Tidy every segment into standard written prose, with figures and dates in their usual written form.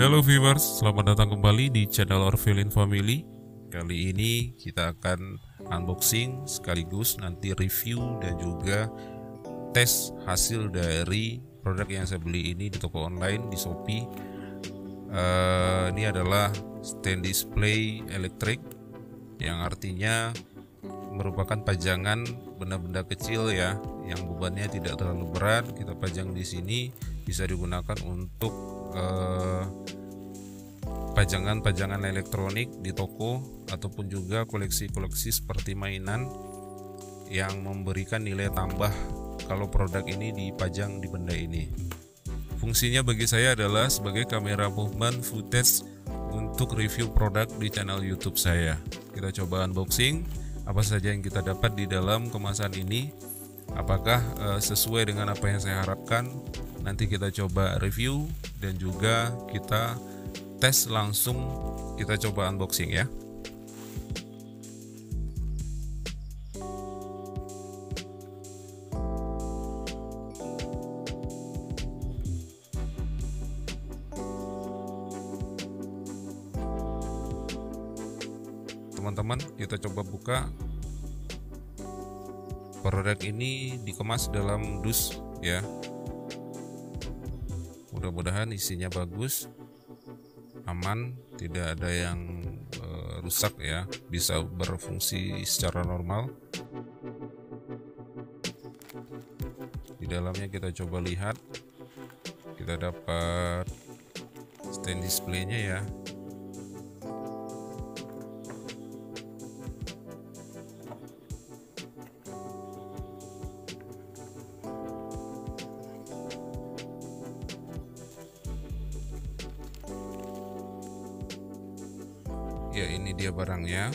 Halo viewers, selamat datang kembali di channel Orvelin Family. Kali ini kita akan unboxing sekaligus nanti review dan juga tes hasil dari produk yang saya beli ini di toko online di Shopee. Ini adalah stand display elektrik, yang artinya merupakan pajangan benda-benda kecil ya, yang bebannya tidak terlalu berat. Kita pajang di sini, bisa digunakan untuk pajangan-pajangan elektronik di toko ataupun juga koleksi-koleksi seperti mainan yang memberikan nilai tambah kalau produk ini dipajang di benda ini. Fungsinya bagi saya adalah sebagai kamera movement footage untuk review produk di channel YouTube saya. Kita coba unboxing apa saja yang kita dapat di dalam kemasan ini, apakah sesuai dengan apa yang saya harapkan. Nanti kita coba review dan juga kita tes langsung, kita coba unboxing ya. Teman-teman, kita coba buka. Produk ini dikemas dalam dus ya. Mudah-mudahan isinya bagus, aman, tidak ada yang rusak ya, bisa berfungsi secara normal. Di dalamnya kita coba lihat, kita dapat stand displaynya ya. Ya, ini dia barangnya.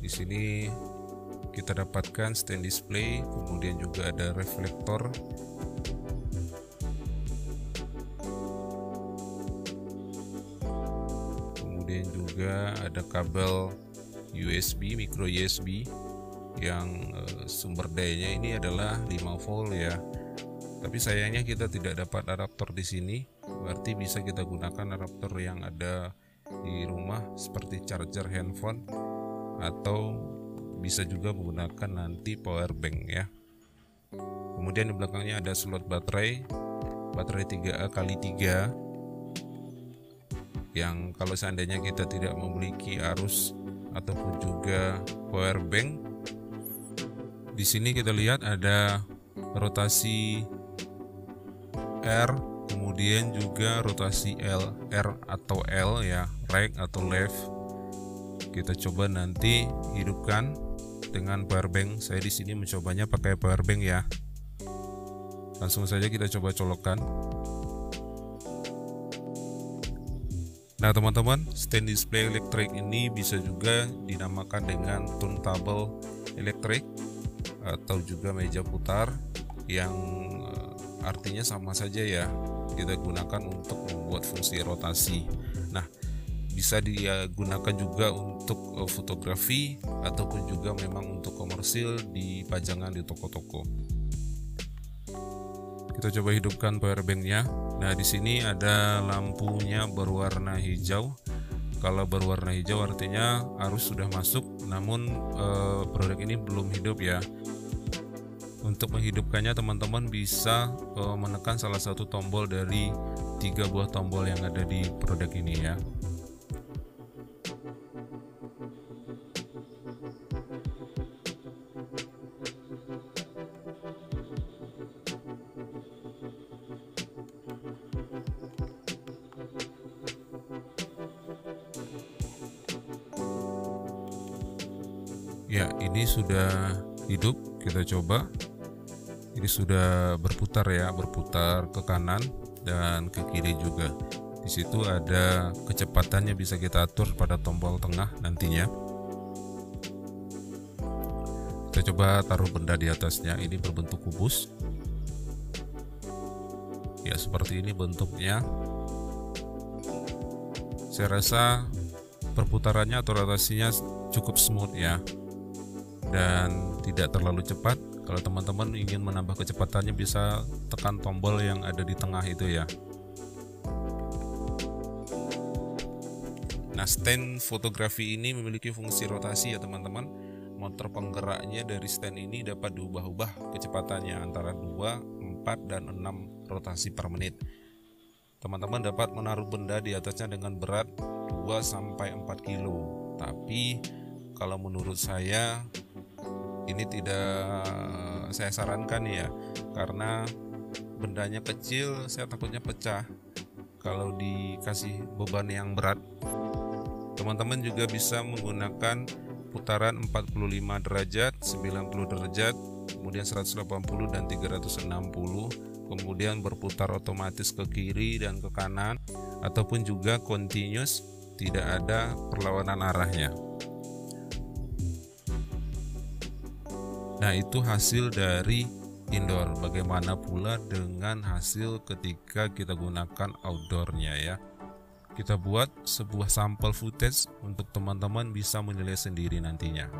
Di sini kita dapatkan stand display, kemudian juga ada reflektor. Kemudian juga ada kabel USB, micro USB yang sumber dayanya ini adalah 5 volt ya. Tapi sayangnya kita tidak dapat adaptor di sini. Berarti bisa kita gunakan adaptor yang ada di rumah seperti charger handphone, atau bisa juga menggunakan nanti power bank ya. Kemudian di belakangnya ada slot baterai 3A×3 yang kalau seandainya kita tidak memiliki arus ataupun juga power bank. Di sini kita lihat ada rotasi R, kemudian juga rotasi L, R atau L ya, right atau left. Kita coba nanti hidupkan dengan power bank. Saya di sini mencobanya pakai power bank ya. Langsung saja kita coba colokkan. Nah teman-teman, stand display elektrik ini bisa juga dinamakan dengan turntable elektrik atau juga meja putar, yang artinya sama saja ya. Kita gunakan untuk membuat fungsi rotasi. Nah, bisa digunakan juga untuk fotografi ataupun juga memang untuk komersil di pajangan di toko-toko. Kita coba hidupkan power banknya. Nah, di sini ada lampunya berwarna hijau. Kalau berwarna hijau artinya arus sudah masuk, namun produk ini belum hidup ya. Untuk menghidupkannya teman-teman bisa menekan salah satu tombol dari 3 buah tombol yang ada di produk ini ya. Ya, ini sudah hidup, kita coba. Ini sudah berputar ya, berputar ke kanan dan ke kiri juga. Di situ ada kecepatannya, bisa kita atur pada tombol tengah nantinya. Kita coba taruh benda di atasnya. Ini berbentuk kubus. Ya, seperti ini bentuknya. Saya rasa perputarannya atau rotasinya cukup smooth ya, dan tidak terlalu cepat. Kalau teman-teman ingin menambah kecepatannya, bisa tekan tombol yang ada di tengah itu ya. Nah, stand fotografi ini memiliki fungsi rotasi ya teman-teman. Motor penggeraknya dari stand ini dapat diubah-ubah kecepatannya antara 2, 4, dan 6 rotasi per menit. Teman-teman dapat menaruh benda di atasnya dengan berat 2-4 kg. Tapi kalau menurut saya ini tidak saya sarankan ya, karena bendanya kecil, saya takutnya pecah kalau dikasih beban yang berat. Teman-teman juga bisa menggunakan putaran 45 derajat, 90 derajat, kemudian 180 dan 360, kemudian berputar otomatis ke kiri dan ke kanan, ataupun juga continuous, tidak ada perlawanan arahnya. Nah, itu hasil dari indoor. Bagaimana pula dengan hasil ketika kita gunakan outdoornya ya. Kita buat sebuah sampel footage untuk teman-teman bisa menilai sendiri nantinya.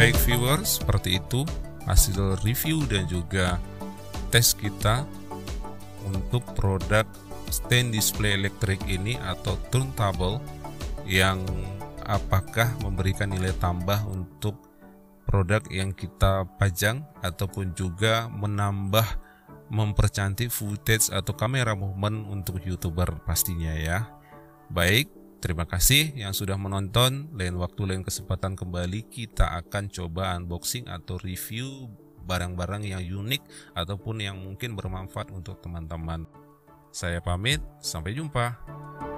Baik viewers, seperti itu hasil review dan juga tes kita untuk produk stand display elektrik ini atau turntable, yang apakah memberikan nilai tambah untuk produk yang kita pajang ataupun juga menambah mempercantik footage atau kamera movement untuk YouTuber pastinya ya. Baik, terima kasih yang sudah menonton. Lain waktu lain kesempatan kembali kita akan coba unboxing atau review barang-barang yang unik ataupun yang mungkin bermanfaat untuk teman-teman. Saya pamit, sampai jumpa.